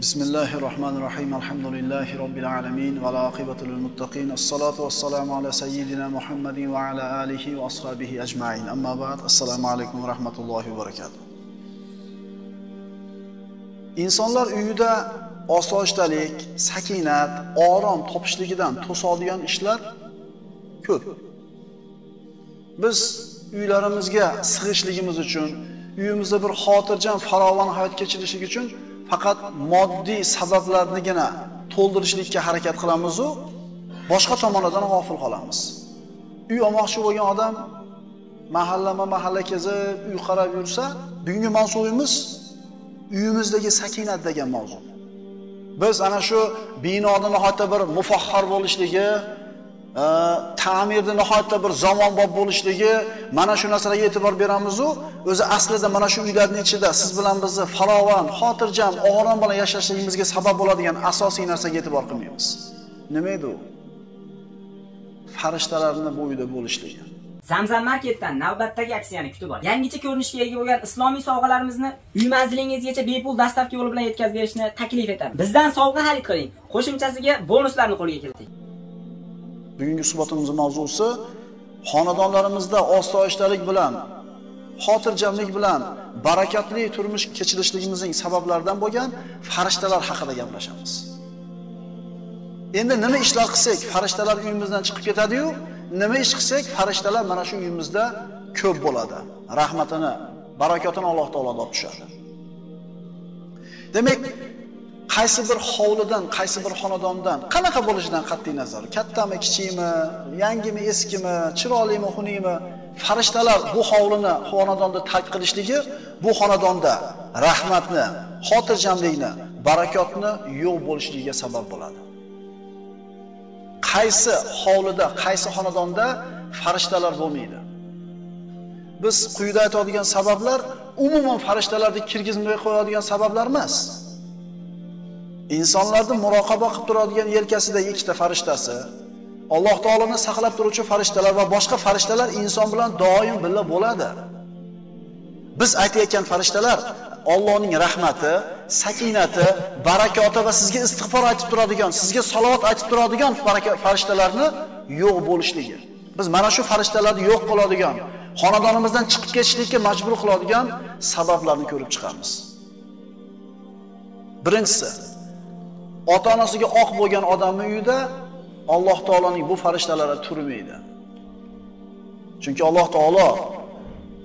Bismillahirrahmanirrahim. Elhamdülillahi Rabbil alemin. Vel akibetul muttaqin. Esselatu vesselamu ala seyyidina Muhammedin ve ala alihi ve ashabihi ecmain. Amma ba'd. Esselamu aleyküm ve rahmetullahi ve berekatuhu. İnsanlar uyuda osoyishtalik, sakinat, orom topishligidan to'sadigan ishlar ko'p. Biz uylarimizga sig'ishligimiz uchun, uyimizda bir xotirjam, farovon hayot kechirish uchun faqat moddiy sabablarnigina to'ldirishlikka harakat qilamiz u, boshqa tomonlardan g'ofil qolamiz. Uy olmoqchi bo'lgan odam mahallama-mahalla kezib, uy qarab yursa, bugungi mavzuimiz uyimizdagi sakinat degan mavzu. Biz ana shu binoda nihoyatda bir mufahhar bo'lishligi, ta'mirda nihoyatda bir zamonbop bo'lishligi, mana shu narsalarga e'tibor beramiz u, o'zi aslida mana shu uylarning ichida siz bilan bizni farovon, xotirjam, orom bilan yashashligimizga sabab bo'ladigan asosiy narsaga e'tibor qilmaymiz. Nima edi u? Farishtalarning bu uyda bo'lishligi. Zamzam marketdan navbatdagi aksiyani kutib oling. Yangicha ko'rinishga ega bo'lgan islomiy sovg'alarimizni uy manzilingizgacha bepul dostavka yo'li bilan yetkazib berishni taklif etamiz. Bizdan sovg'a xarid qiling, qo'shimchasiga bonuslarni qo'lga kiriting. Bugungi suhbatimizning mavzusi xonadonlarimizda osoyishtalik bilan, xotirjamlik bilan barakatli turmush kechirishligimizning sabablaridan bo'lgan farishtalar haqida gaplashamiz. Endi nima ishlar qilsak farishtalar uyimizdan chiqib ketadi-yu? Nima ish qilsak farishtalar mana shu uyimizda ko'p bo'ladi. Rahmatini, barakatini Alloh taolodan olib tushadi. Demak, qaysi bir hovlidan, qaysi bir xonadondan, qanaqa bo'lishidan qat'iy nazar, kattami, kichikmi, yangimi, eskimi, chiroylimi, xunukmi, farishtalar bu hovlini, xonadonni tark qilishligi bu xonadonda rahmatni, xotirjamlikni, barakotni yo'q bo'lishligiga sabab bo'ladi. Qaysi hovlida, qaysi xonadonda farishtalar bo'lmaydi? Biz quyida aytadigan sabablar umuman farishtalarni kirgizmay qo'yadigan sabablar emas. Insonlarni muroqaba qilib turadigan yelkasidagi ikkita farishtasi, Alloh taoloni saqlab turuvchi farishtalar va boshqa farishtalar inson bilan doim birga bo'ladi. Biz aytayotgan farishtalar Allohning rahmati, sakinati, barakoti va sizga istig'for aytib turadigan, sizga salovat aytib turadigan farishtalarni yo'q bo'lishligi. Biz mana shu farishtalarni yo'q qiladigan, xonadonimizdan chiqib ketishlikka majbur qiladigan sabablarni ko'rib chiqamiz. Birinchisi, ota-onasiga oq bo'lgan odamning uyida Alloh taoloning bu farishtalari turmaydi. Chunki Alloh taolo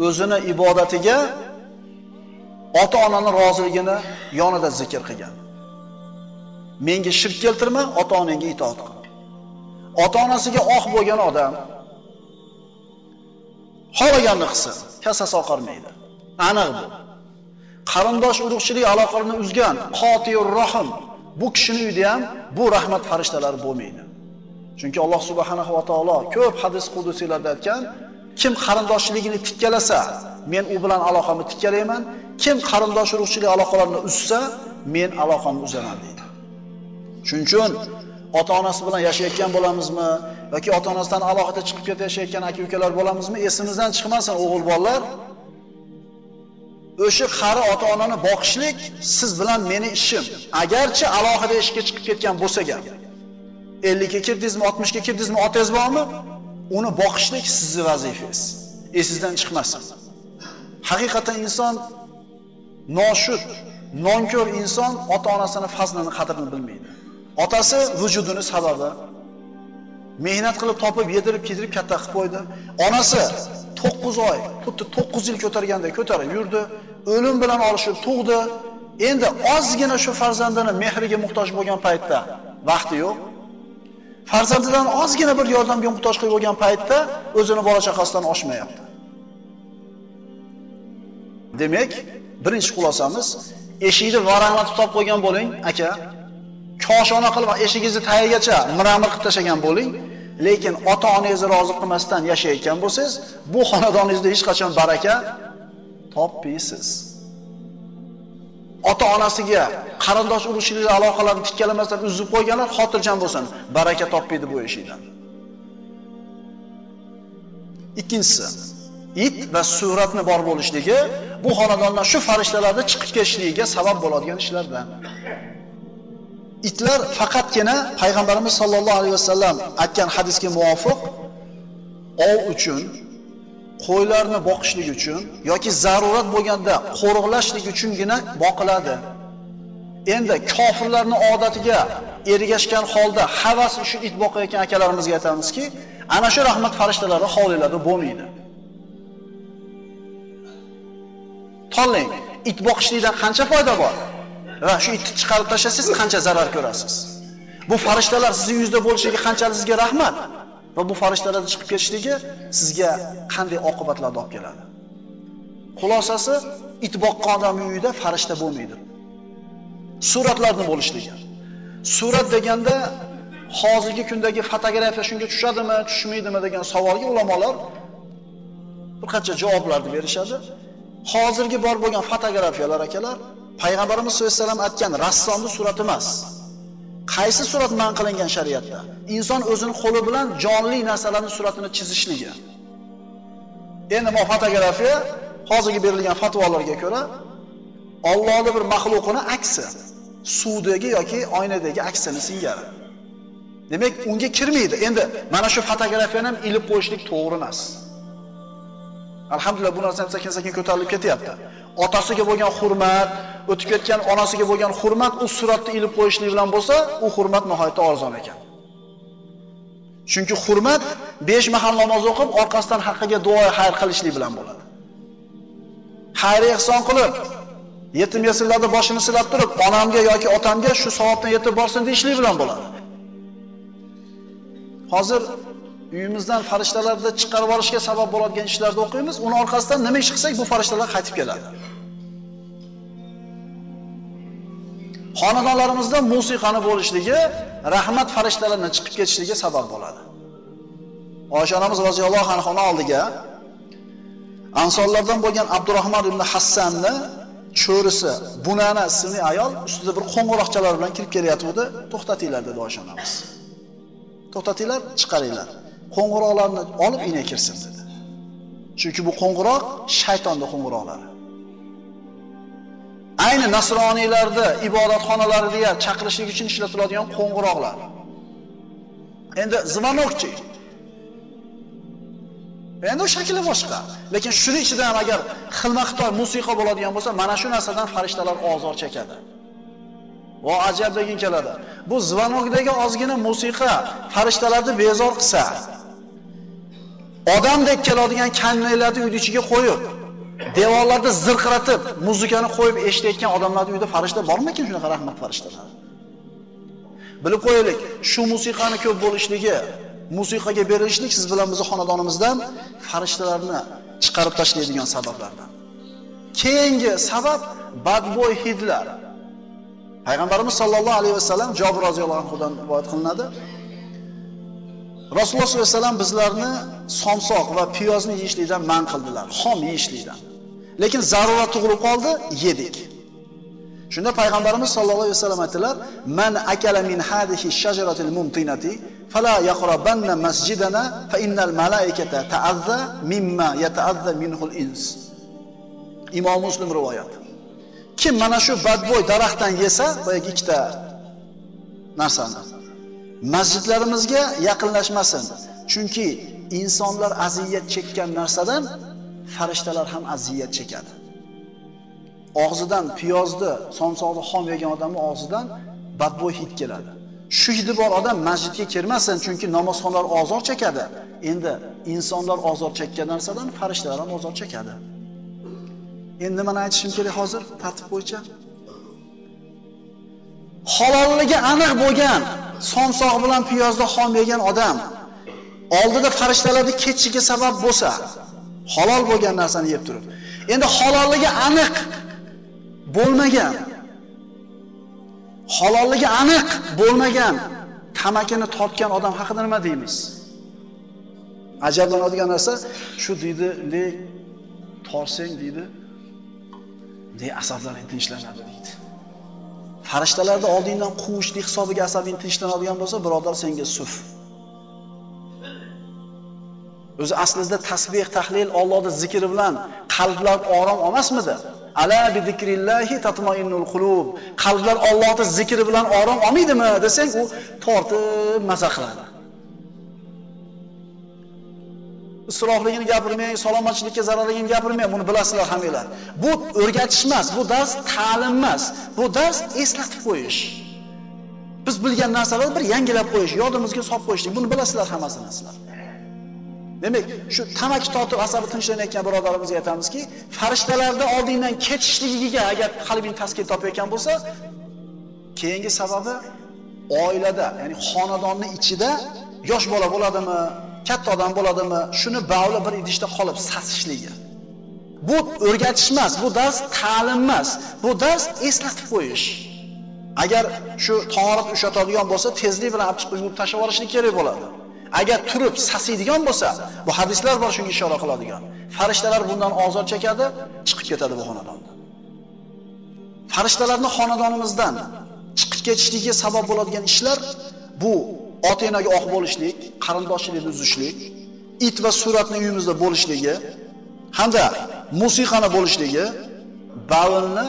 o'zini ibodatiga ota-onani roziligini yonida zikr qilgan. Menga shirk keltirma, ota-onangga itoat qil. Ota-onasiga oq bo'lgan odam xohlaganini qilsin, kasasi oqarmaydi. Aniq bu. Qarindosh urug'chilik aloqalarini uzgan qotiur rohim bu kishining uyida ham bu rahmat farishtalari bo'lmaydi. Chunki Alloh subhanahu va taolo ko'p hadis qudusiylarda aytgan, kim qarindoshligini tikkalasa, men u bilan aloqamni tikkalayman. Kim qarindosh urug'chilik aloqalarini uzsa, men aloqamni uzaman deydi. Shuning uchun ota-onasi bilan yashayotgan bo'lamizmi yoki ota-onasidan alohida chiqib ketib yashayotgan aka-ukalar bo'lamizmi, esimizdan chiqmasin o'g'il bolalar. O'sha qari ota-onani boqishlik siz bilan meni ishim. Agarchi alohida ishga chiqib ketgan bo'lsa-ga, 50 ga kirdingizmi, 60 ga kirdingizmi, otangiz bormi? Uni boqishlik sizning vazifangiz. Esingizdan chiqmasin. Haqiqatan inson noshud, nonko'r inson ota-onasini fazlini qadrini bilmaydi. Otasi vujudini sababi, mehnat qilib topib, yedirib, kiydirib katta qilib qo'ydi. Onasi 9 oy, xuddi 9 yil ko'targanda ko'tarib yurdi, o'lim bilan olishib tug'di. Endi ozgina shu farzandini mehriga muhtoj bo'lgan paytda vaqti yo'q. Farzandidan ozgina bir yordamga muhtoj bo'lgan paytda o'zini bola chaqasidan oshmayapti. Demak, birinchi xulosamiz, eshikni varanglatib tutib qo'ygan bo'ling, aka. Koshona qilib eshigingizni tagigacha miramir qilib tashagan bo'ling, lekin ota-onangizni rozi qilmasdan yashayotgan bo'lsangiz, bu xonadoningizda hech qachon baraka topmaysiz. Ota-onasiga qarindosh urug'chilik aloqalarini tikkalamasdan uzib qo'yganlar xotirjam bo'lsin, baraka topmaydi bu eshikdan. Ikkinchisi, it va suratni bor bo'lishligi bu xonadondan shu farishtalarni chiqib ketishligiga sabab bo'ladigan ishlardan. itlar faqatgina Payg'ambarimiz sallallohu alayhi vasallam aytgan hadisga muvofiq ov uchun, qo'ylarni boqishlik uchun yoki zarurat bo'lganda qo'riqlashlik uchungina boqiladi. Endi kofirlarning odatiga ergashgan holda havas uchun it boqayotgan akalarimizga aytamizki, ana shu rahmat farishtalari hovlilarda bo'lmaydi. Tanlayın, it bakışlıydan kança fayda var? Ve şu iti çıkarıp taşırsınız, kança zarar görürsünüz. Bu farishtalar sizin yüzde bol şeyi kançalı sizge rahmat. Ve bu farishtalar da çıkıp geçtiği sizge kanday akıbatlar da hap gelirdi. Kulasası, it bakkan adamın yüzde farishta bulmaydı. Suratlardan oluşturuyor. Surat degende, hazırki gündeki fotografiya şunga çüşadı mı, çüşmeydi mi degen savolga ulamalar birkaçça cevaplardı verişadı. Hozirgi bor bo'lgan fotografiyalar akalar, Payg'ambarimiz sollallohu alayhi vasallam aytgan rassomning surati emas. Qaysi surat man qilingan shariatda? Inson o'zini qo'li bilan jonli narsalarning suratini chizishligi. Endi bu fotografiya hozirgi berilgan fatvolarga ko'ra Allohning bir mahluqini aksi, suvdagi yoki oynadagi aksini singari. Demak, unga kirmaydi. Endi mana shu fotografiyani ham ilib qo'yishlik to'g'ri emas. Alhamdulillah bu narsa sekin-sekin ko'tarilib ketyapti. Otasiga bo'lgan hurmat, o'tib ketgan onasiga bo'lgan hurmat u suratni ilib qo'yishlik bilan bo'lsa, u hurmat nihoyatda arzon ekan. Chunki hurmat 5 mahal namoz o'qib, orqasidan haqqiga duo xayr qilishlik bilan bo'ladi. Xayr ihson qilib, yetim yesirlarning boshini silab turib, onamga yoki otamga shu savobdan yetib borsin deyishlik bilan bo'ladi. Hozir uyimizdan farishtalarni chiqarib olishga sabab bo'ladigan ishlarni o'qiymiz. Uni orqasidan nima ish qilsak bu farishtalar qaytib keladi. Xonadonlarimizda musiqani bo'lishligi rahmat farishtalarining chiqib ketishligiga sabab bo'ladi. Oysha onamiz roziyallohu anha oldiga Ansorlardan bo'lgan Abdurrahmon ibn Hassanni cho'risi, Bunana ismli ayol ustida bir qo'ng'iroqchalar bilan kirib kelayotgandi. To'xtatinglar dedi Oysha onamiz. To'xtatinglar, chiqaringlar. Qo'ng'iroqlarni olib ina kirsin dedi. Chunki bu qo'ng'iroq shaytonning qo'ng'iroqlari. Ayni nasroniylarda ibodatxonalarida chaqirishlik uchun ishlatiladigan qo'ng'iroqlar. Endi zvanokchi. Endi u shakli boshqa, lekin shuni ichidan agar xilma-xiltor musiqa bo'ladigan bo'lsa, mana shu narsadan farishtalar azor chekadi. Va ajab degin keladi. Bu zvanokdagi ozgina musiqa farishtalarni bezor qilsa, odamdek keladigan kanlaylarni uyni ichiga qo'yib, devorlarda zirqiratib, muzikani qo'yib eshitayotgan odamlarning uyida farishta bormi-kin shunaqa rahmat farishtalari? Bilib qo'yaylik, shu musiqani ko'p bo'lishligi, musiqaga berilishlik siz bilan bizning xonadonimizdan farishtalarni chiqarib tashlaydigan sabablardan. Keyingi sabab badbo'y hidlar. Peygamberimiz sallallahu aleyhi ve sellem Jabir roziyallohu anhudan rivoyat qilinadi. Rasululloh sollallohu aleyhi ve sellem bizlarni somsoq va piyozni yeyishlikdan man qildilar, xom yeyishlikdan. Lekin zarurat tug'ilib qoldi, yedik. Shunda Peygamberimiz sallallahu aleyhi ve sellem aytdilar: "Man akala min hadihi shajaratil mumtinati fala yaqrabanna masjidana fa innal malaikata ta'azza mimma yata'azza minhu al-ins." Imom Muslim rivoyati. Kim mana shu badbo'y daraxtdan yesa, boyagi ikkita narsani masjidlarimizga yaqinlashmasin. Chunki insonlar aziyat chekkan narsadan farishtalar ham aziyat chekadi. Og'zidan piyozni, somsoqni xom yegan odamning og'zidan badbo'y hid keladi. Shu hidi bor odam masjidga kirmasin, chunki namozxonlar azor chekadi. Endi insonlar azor chekkan narsadan farishtalar ham azor chekadi. Endi mana aytishim kerak hozir tartib bo'yicha. Halolligi aniq bo'lgan somsoq bilan piyozni xom yegan odam oldida farishtalarning kechiga sabab bo'lsa, halol bo'lgan narsani yeb turib. Endi halolligi aniq bo'lmagan, tamakini tortgan odam haqida nima deymiz? Ajablanadigan narsa shu deydi, torsang deydi. Dey asablar tinchlanadi deydi. Farishtalarda oldingdan quvishlik hisobiga asabing tinchlanadigan bo'lsa, birodar senga suf. O'zi aslida tasbih, tahlil, Allohning zikri bilan qalblar orom olmasmidi? Ala bi zikrillahi tatmainnul qulub. Qalblar Allohning zikri bilan orom olmaydimi desang, u tortib mazza qiladi. Isrofligini gapirmang, salomatchilikka zararligini gapirmang, buni bilasizlar hammanglar. Bu o'rgatish emas, bu dars ta'lim emas. Bu dars eslatib qo'yish. Biz bilgan narsalarni bir yangilab qo'yish, yodimizga solib qo'yishlik. Buni bilasizlar hammasini sizlar. Demek şu tamaki tortib asabi tinchlanayotgan birodarimizga aytamizki, farishtalardan oldingdan ketishligiga agar qalbing taskin topayotgan bo'lsa, keyingi sababi oilada, ya'ni xonadonning ichida yosh bola bo'ladimi, katta odam bo'ladimi, shuni bog'li bir idishda qolib sasishligi. Bu o'rgatish emas, bu dars ta'lim emas, bu dars eslatib qo'yish. Agar shu tahorat ushlatadigan bo'lsa, tezlik bilan olib chiqib yuvib tashlab olishni kerak bo'ladi. Agar turib sasiydigan bo'lsa, bu hadislar bor shunga ishora qiladigan. Farishtalar bundan azor chekadi, chiqib ketadi bu xonadondan. Farishtalarning xonadonimizdan chiqib ketishligiga sabab bo'ladigan ishlar bu ota-onaga oq bo'lishlik, qarindoshchilikni uzishlik, it va suratning uyimizda bo'lishligi, hamda musiqani bo'lishligi, bavlni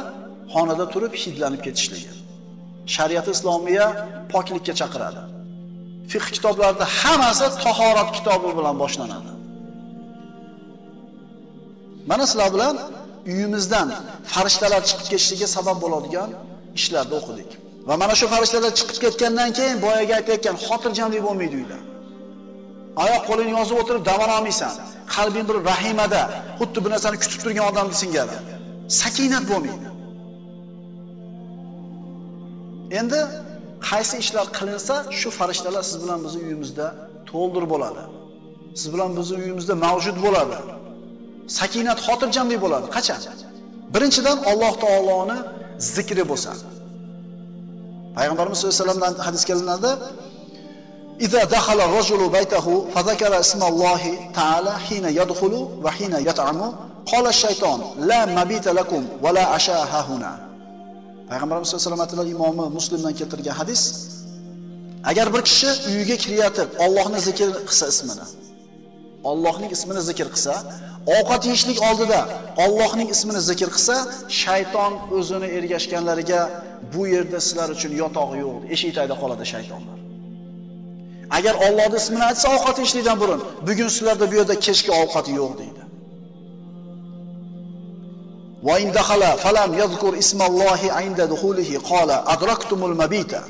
xonada turib hidlanib ketishligi. Shariat islomiya poklikka chaqiradi. Fiqh kitoblarida hammasi tahorat kitobi bilan boshlanadi. Mana sizlar bilan uyimizdan farishtalar chiqib ketishiga sabab bo'ladigan ishlarni o'qidik. Va mana shu farishtalar chiqib ketgandan keyin boyaga aytayotgan xotirjamlik bo'lmaydi uyda. Oyoq qo'lini yozib o'tirib davara olmaysan. Qalbing bir rahimada, xuddi bir narsani kutib turgan odamni singadi. Sakinat bo'lmaydi. Endi qaysi ishlar qilinsa, shu farishtalar siz bilan bizning uyimizda to'ldirib bo'ladi. Siz bilan bizning uyimizda mavjud bo'ladi. Sakinat, xotirjamlik bo'ladi. Qachon? Birinchidan Alloh taoloning zikri bo'lsa. Payg'ambarimiz sollallohu alayhi vasallamdan hadis kelinadi: "Iza dakhala rajulu baytahu fa zakara ismallohi ta'ala hina yadkhulu va hina yat'amu, qala ash-shayton la mabita lakum va la ashaha huna." Peygamberimiz sallallahu aleyhi ve sellem imamı Muslim'den getirgen hadis. Eğer bir kişi uyga kiriyatib Allah'ın zikir kısa ismini, Allah'ın ismini zikir kısa, ovqat yeyishlik oldida Allah'ın ismini zikir kısa, shayton o'zini ergashganlarga bu yerda sizlar uchun yotoq yo'q, eshik tagida qoladi shaytonlar. Eğer Allah'ın ismini aytsa ovqat yeyishlikdan burun, bugun sizlarda bu yerda kechki ovqat yo'q deydi. Wa in dakhala falam yadhkur ismallohi 'inda dukhulihi qala adraktumul mabita.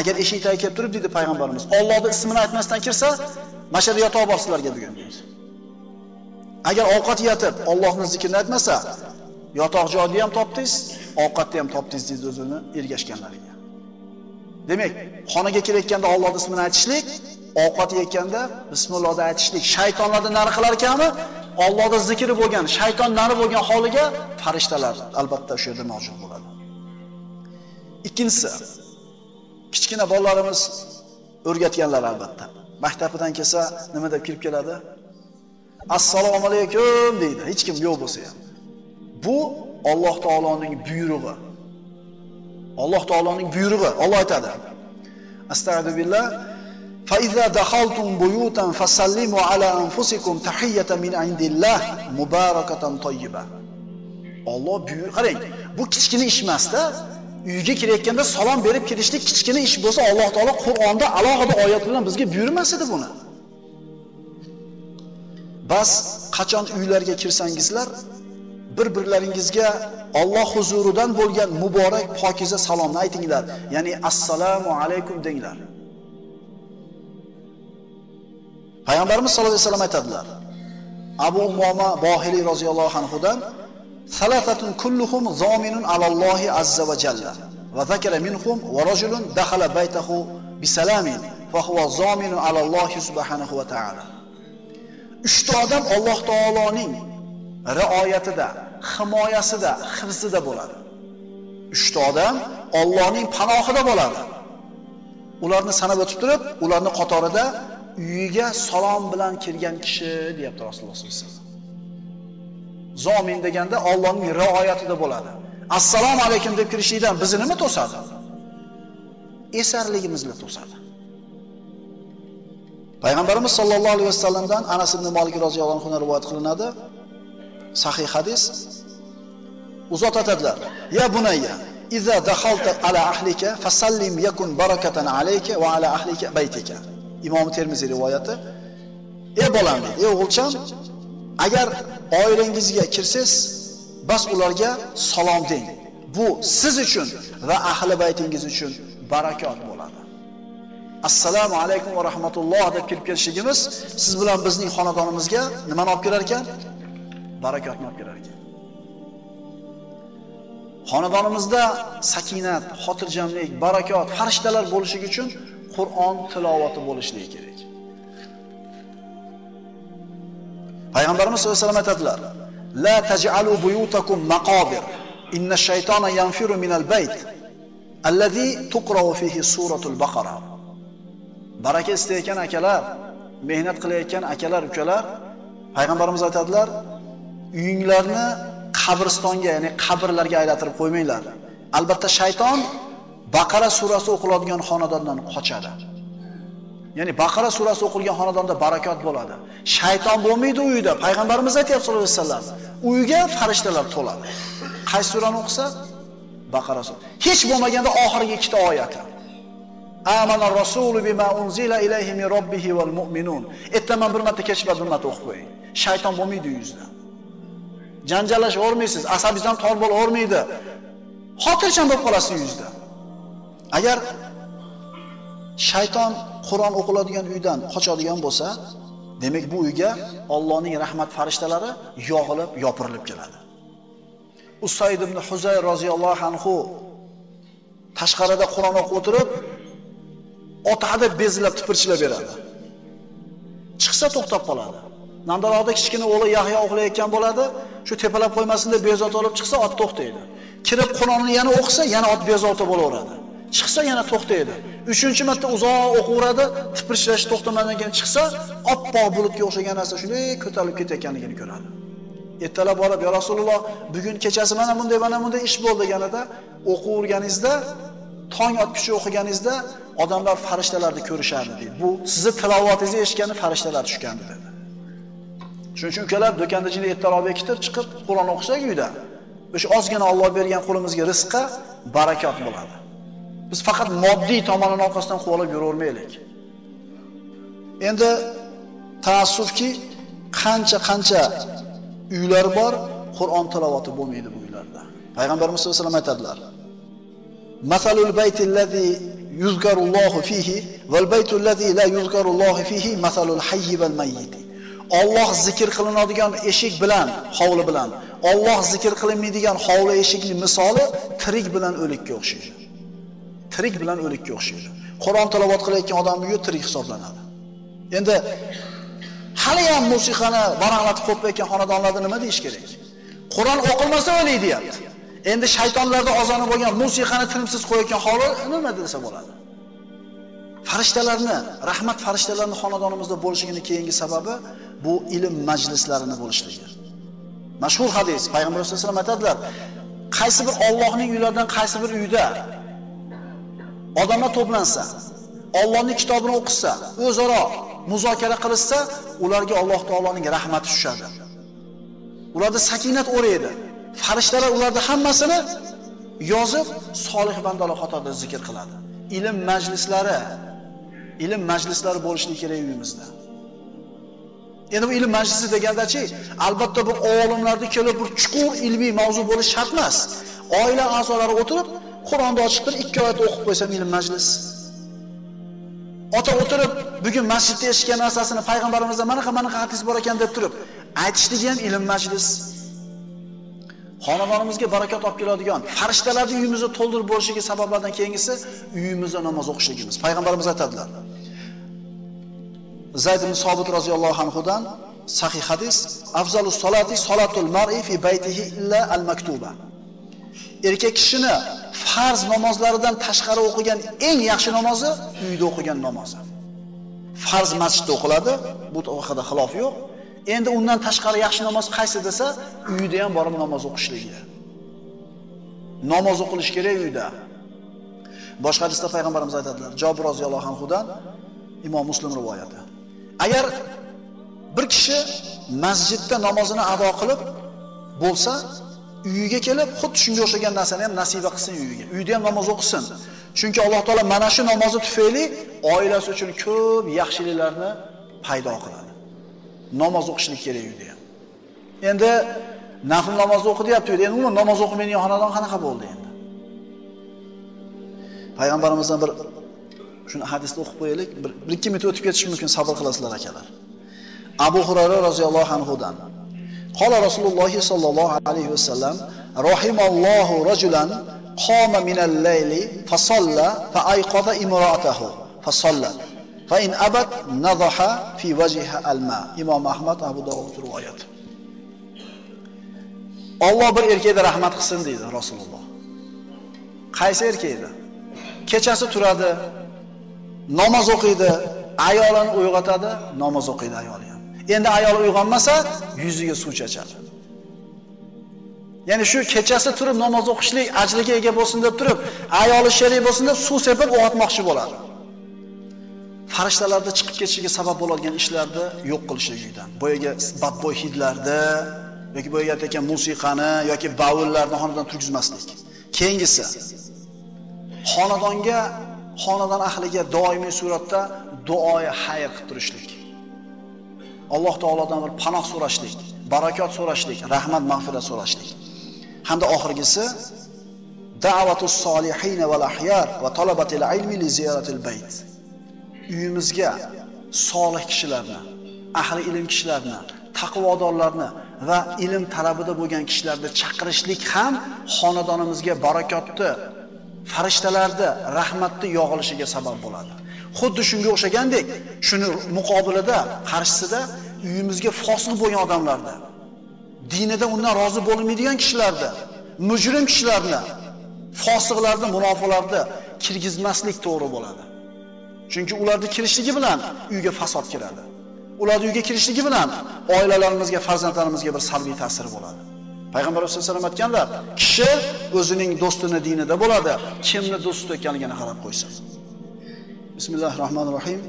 Agar eshikdan kelib turib dedi payg'ambarimiz, Allohning ismini aytmasdan kirsa, mana shu yotoq bor sizlarga bugun deydi. Agar ovqat yetib Allohning zikrini aytmasa, yotoq joyni ham topdingiz, ovqatni ham topdingiz deydi o'zini ergashganlarga. Demak, xonaga kelayotganda Allohning ismini aytishlik, ovqat yeganda bismillah deb aytishlik shaytonlardan nari qilar ekanmi? Allohning zikri bo'lgan, shayton nari bo'lgan holiga farishtalar albatta shu yerda mavjud bo'ladi. Ikkinchisi, kichkina bolalarimiz o'rgatganlar albatta. Maktabdan kelsa nima deb kirib keladi? Assalomu alaykum deydi, hech kim yo'q bo'lsa ham. Bu Alloh taoloning buyrug'i. Alloh taoloning buyrug'i. Alloh aytadi: "Astagfirullah فَإِذَا دَخَلْتُمْ بُيُوتًا فَسَلِّمُوا عَلَى أَنفُسِكُمْ تَحِيَّةً مِنْ عِنْدِ اللّٰهِ مُبَارَكَةً طَيِّبَةً. Allah buyur. Qarang, bu kichkina ish emas-da. Uyga kirayotganda salom berib kirishlik kichkina ish bo'lsa, Alloh taolo Qur'onda alohida oyat bilan bizga buyurmas edi buni. Bas qachon uylarga kirsangizlar, bir-birlaringizga Alloh huzuridan bo'lgan muborak pokiza salomni aytinglar, ya'ni assalomu alaykum denglar. Peygamberimiz sallallahu aleyhi ve sellem aytadilar. Abu Umoma Bohili roziyallohu anhudan: "Salatatun kulluhum zaminun alallohi azza va jalla. Va zakara minhum va rajulun dakhala baytahu bi salamin fa huwa zaminun alallohi subhanahu va taala." 3 ta odam Alloh taoloning rioyatida, himoyasida, hifzida bo'ladi. 3 ta odam Allohning panohida bo'ladi. Ularni sanab o'tib turib, ularni qatorida uyiga salom bilan kirgan kishi deyapti Rasululloh sollallohu alayhi vasallam. Zomin deganda Allohning rioyatida bo'ladi. Assalomu alaykum deb kirishlikdan bizni nima to'sadi? Esarligimizni to'sadi. Payg'ambarimiz sollallohu alayhi vasallamdan Anas ibn Malik roziyallohu anhu rivoyat qilinadi. Sahih hadis. uzatadilar. Ya bunayya, iza dakhalta ala ahlika fasallim yakun barakatan alayka va ala ahlika baytika. İmom Termiziy rivoyati. Ey bolam, ey o'g'ilcham, agar oilangizga kirsiz, bas ularga salom deng. Bu siz uchun va ahli baytingiz uchun barakot bo'ladi. Assalomu alaykum va rahmatulloh deb kirib kelishimiz siz bilan bizning xonadonimizga nimani olib kirar ekan? Barakotni olib kirar ekan. Xonadonimizda sakinat, xotirjamlik, barakot, farishtalar bo'lishi uchun Qur'on tilovati bo'lishi kerak. Peygamberimiz sallallahu aleyhi ve sellem dediler: "La taj'alu buyutakum maqabir. Inna ash-shaytana yanfiru min al-bayt allazi tuqra'u fihi suratul Baqara." Baraka istayotgan akalar, mehnat qilayotgan akalar, ukalar, Peygamberimiz aytadilar: "Uyinglarni qabristonga, ya'ni qabrlarga aylantirib qo'ymanglar. Albatta shayton Baqara surasi o'qiladigan xonadondan qochadi." Ya'ni Baqara surasi o'qilgan xonadonda barakot bo'ladi. Shayton bo'lmaydi uyda. Payg'ambarimiz aytayapti sollallohu alayhi vasallam. Uyga farishtalar to'ladi. Qaysi surani o'qisa? Baqara surasi. Hech bo'lmaganda oxirgi ikkita oyati. Amanar rasulu bima unzila ilayhi min robbihi val mu'minun. Ertaman bir marta kechib bir marta o'qib qo'ying. Shayton bo'lmaydi uyingizda. Janjalash o'rmaysiz, asabingizdan tor bo'la o'rmaydi. Xotirjam bo'lib qolasiz uyingizda. Agar shayton Qur'on o'qiladigan uydan qochadigan bo'lsa, demak bu uyga Allohning rahmat farishtalari yog'ilib, yopirilib keladi. Usayd ibn Huzay roziyallohu anhu tashqarida Qur'on o'qib o'tirib, otaqda bezilib tipirchilab beradi. Chiqsa to'xtab qoladi. Nandaroqda kichkina o'g'li Yahyo o'qlayotgan bo'ladi, shu tepalab qo'ymasin deb bezovta olib chiqsa ot to'xtaydi. Kirib Qur'onni yana o'qisa, yana ot bezovta bo'laveradi. Chiqsa yana to'xtaydi. 3-marta uzoq o'qiveradi, tipirchilash to'xtamadan keyin chiqsa, oppoq bulutga o'xshagan narsa shunday ko'tarilib ketayotganligini ko'radi. Ertalab borib, "Ya Rasululloh, bugun kechasi mana bunday ish bo'ldi" deganida, o'qiverganingizda, tong otguncha o'qiganingizda odamlar farishtalarni ko'rishardi dedi. Bu sizni tilovatingizni eshitgani farishtalar tushgandi dedi. Shuning uchun ukalar do'konda jini ertalab ekitir chiqib Qur'on o'qisak uyda, o'sha ozgina Alloh bergan qo'limizga rizqqa barakot bo'ladi. Biz faqat moddiy tomonini orqasidan qo'lab yuravermaylik. Endi ta'assufki, qancha uylar bor, Qur'on tilovati bo'lmaydi bu uylarda. Payg'ambarimiz sollallohu alayhi vasallam aytadilar: "Masalul baytillazi yuzkarullohu fihi val baytullazi la yuzkarullohu fihi masalul hayyi val mayyit." Alloh zikr qilinadigan eshik bilan, hovli bilan, Alloh zikr qilinmaydigan hovli eshikining misoli tirik bilan o'likka o'xshaydi. Tirik bilan o'likka o'xshaydi. Qur'on tilovat qilayotgan odam bu tirik hisoblanadi. Endi hali ham musiqani varaqlatib qo'yayotgan xonadonlarda nima deish kerak? Qur'on o'qilmasa o'lay deyapti. Endi shaytonlarda ozoni bo'lgan musiqani tinimsiz qo'yayotgan holi nima desa bo'ladi? Farishtalarni, rahmat farishtalarini xonadonimizda bo'lishining keyingi sababi bu ilm majlislarini bo'lishligi. Mashhur hadis, Payg'ambar sollallohu alayhi vasallam aytadilar: "Qaysi bir Allohning uylaridan qaysi bir uyda odamlar to'plansa, Allohning kitobini o'qisa, o'zaro muzokara qilsa, ularga Alloh taoloning rahmati tushadi. Ularda sakinat o'raydi. Farishtalar ularda hammasini yozib, solih bandalar xatodida zikr qiladi." Ilm majlislari bo'lishi kerak uyimizda. Endi bu ilm majlisi deganda-chi, albatta bu olimlarni kelib bir chuqur ilmiy mavzu bo'lish shart emas. Oila a'zolari o'tirib Qur'onni ochib turib 2 oyat o'qib qo'ysam ilm majlis. Ota o'tirib bugun masjidda eshitgan narsasini payg'ambarimizdan mana hadis bor ekan deb turib aytishligi ham ilm majlis. Xonadonimizga barakot olib keladigan, farishtalarning uyimizni to'ldirib bo'lishiga sabablardan keyingisi uyimizda namoz o'qishligimiz. Payg'ambarimiz aytadilar. Zayd ibn Sobit roziyallohu anhu dan sahih hadis: "Afzalus solati solatul mar'i fi baytihi illa al-maktuba." Erkak kishini farz namozlaridan tashqari o'qigan eng yaxshi namozi uyda o'qigan namozi. Farz masjidda o'qiladi, bu haqida xilof yo'q. Endi undan tashqari yaxshi namoz qaysi desa, uyda ham borib namoz o'qishligi. Namoz o'qilish kerak uyda. Boshqa hadisda payg'ambarimiz aytadilar, Jabir roziyallohu anhu dan Imom Muslim rivoyati. Agar bir kishi masjidda namozini ado qilib bo'lsa, uyiga kelib xuddi shunga o'xshagan narsani ham nasiba qilsin uyiga. Uyda ham namoz o'qisin. Chunki Alloh taolo mana shu namozi tufayli oilasi uchun ko'p yaxshiliklarni paydo qiladi. Namoz o'qishni kerak uyda ham. Endi nafl namozni o'qiyapti uyda, endi umuman namoz o'qimaydigan xonadon qanaqa bo'ldi endi? Payg'ambarimizdan bir shuni hadisni o'qib qo'yaylik, 1-2 minut o'tib ketishi mumkin, sabr qilasizlar akalar. Abu Hurayra roziyallohu anhudan قال رسول الله صلى الله عليه وسلم رحم الله رجلا قام من الليل فصلى فأيقظ امرأته فصلى فإن أبت نضح في وجهها الماء إمام أحمد أبو داود رواية Allah bir erkeğe rahmet kılsın dedi Rasulullah. Qaysi erkeğe de? Kechasi turadi, namaz okuydu, ayolini uyg'otadi, namaz okuydu ayolini. Endi ayol uyg'onmasa yuziga suv chechadi. Ya'ni shu kechasi turib namoz o'qishlik ajriga ega bo'lsin deb turib, ayoli sherik bo'lsin deb suv sepib o'g'atmoqchi bo'ladi. Farishtalarning chiqib ketishiga sabab bo'lgan ishlarni yo'q qilishlikdan, boyaga badbo'y hidlarni yoki boyaga aytgan musiqani yoki bavullarni xonadan turgizmaslik. Keyingisi xonadonga, xonadon ahliga doimiy suratda duoyi xayr qilib turishlik. Alloh taolodan bir panoh so'rashlik, barakot so'rashlik, rahmat mag'firat so'rashlik. Hamda oxirgisi da'vatus solihin val ahyar va talabatil ilmi li ziyaratil bayt. Uyimizga solih kishilarni, ahli ilm kishilarni, taqvodorlarni va ilm talabida bo'lgan kishilarni chaqirishlik ham xonadonimizga barakotni, farishtalarni, rahmatni yog'ilishiga sabab bo'ladi. Xuddi shunga o'xshagandek, shuni muqobilida, qarshisida uyimizga fosiq bo'lgan odamlarni, dinida undan rozi bo'lmaydigan kishilarni, mujrim kishilarni, fosiqlarni, munofiqlarni kirgizmaslik to'g'ri bo'ladi. Chunki ularning kirishligi bilan uyga fasod kiradi. Ularning uyga kirishligi bilan oilalarimizga, farzandlarimizga bir salbiy ta'sir bo'ladi. Payg'ambar sollallohu alayhi vasallam aytganlar, kishi o'zining do'stini dinida bo'ladi, kimni do'st ekanligini qarab qo'ysin. Bismillahirrahmanirrahim.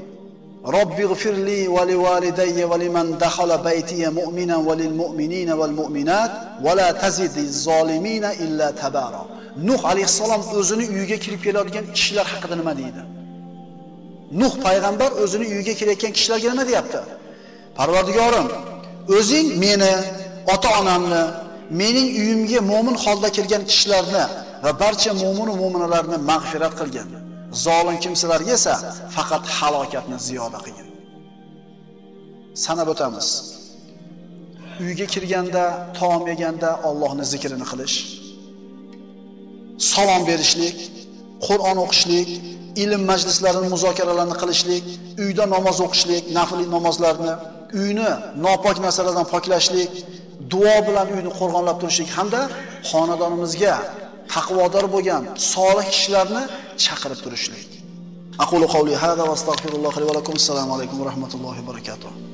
Rabbighfirli va livalidayya va liman dakhala baytiya mu'minan va lil mu'minina val mu'minat va la tazidiz zolimina illa tabara. Nuh alayhissalom o'zini uyiga kirib kelayotgan kishilar haqida nima deydi? Nuh payg'ambar o'zini uyiga kirayotgan kishilarga nima deyapti? Parvardigorim, o'zing meni, ota-onamni, mening uyimga mu'min holda kirgan kishilarni va barcha mu'min va mu'minalarni mag'firat qilgin. Zolim kimsalarga esa faqat halokatni ziyoda qilgan. Sanab o'tamiz. Uyga kirganda, taom yeganda Allohning zikrini qilish, salom berishlik, Qur'on o'qishlik, ilm majlislarini, muzokaralarni qilishlik, uyda namoz o'qishlik, nafl namozlarni, uyni nopok narsalardan poklashlik, duo bilan uyni qo'rg'onlab turishlik hamda xonadonimizga taqvodor bo'lgan solih kishilarni chaqirib turishlik. Aqulu qawli hada va astagfirullohi va lakum. Assalomu alaykum va rahmatullohi va barakatuh.